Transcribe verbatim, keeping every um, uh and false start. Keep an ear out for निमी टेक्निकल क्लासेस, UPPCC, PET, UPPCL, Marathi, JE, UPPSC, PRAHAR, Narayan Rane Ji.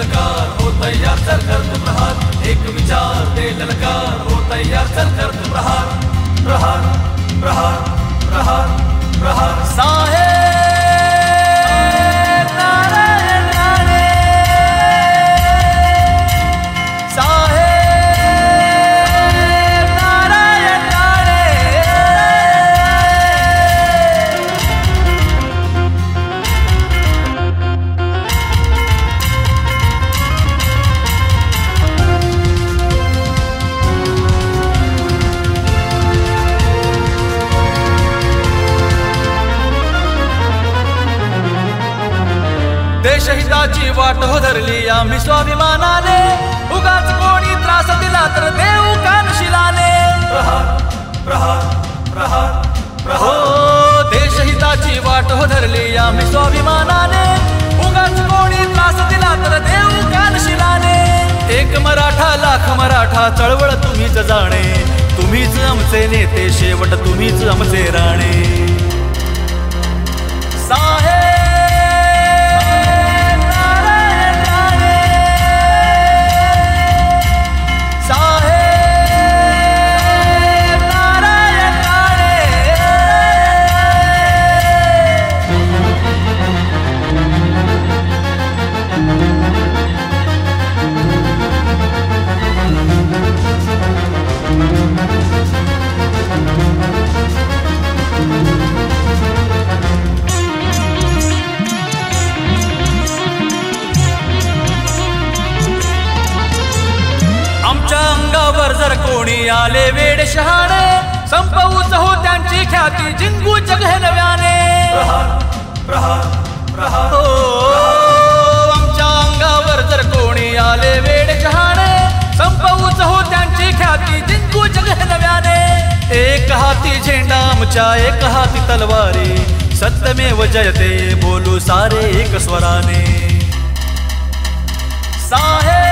ललकार हो तैयार सर गर्द प्रहार, एक विचार दे ललकार हो तैयार सर गर्द प्रहार। प्रहार प्रहार प्रहार प्रहार साहे देशहिताची वाट हो धरली आम्ही स्वाभिमानाने, उगाच कोणी त्रास दिला तर देऊ कानशिलाने। प्रहार प्रहार प्रहार प्रहार देशहिताची वाट हो धरली आम्ही स्वाभिमानाने, उगाच कोणी त्रास दिला तर देऊ कानशिलाने। एक मराठा लाख मराठा चळवळ तुम्हीच जाणे, तुम्हीच आमचे नेते शेवट तुम्हीच आमचे राणे। साहेब जर कोणी आले वेडे शहाणे, संपवूच हो त्यांची ख्याती जिंकू जग हे नव्याने। प्रहार प्रहार प्रहार हो आमच्या अंगावर जर कोणी आले वेडे शहाणे, संपवूच हो त्यांची ख्याती जिंकू जग हे नव्याने। एक हाती झेंडा आमच्या एक हाती तलवारी, सत्यमेव जयते बोलू सारे एक स्वराने। साहेब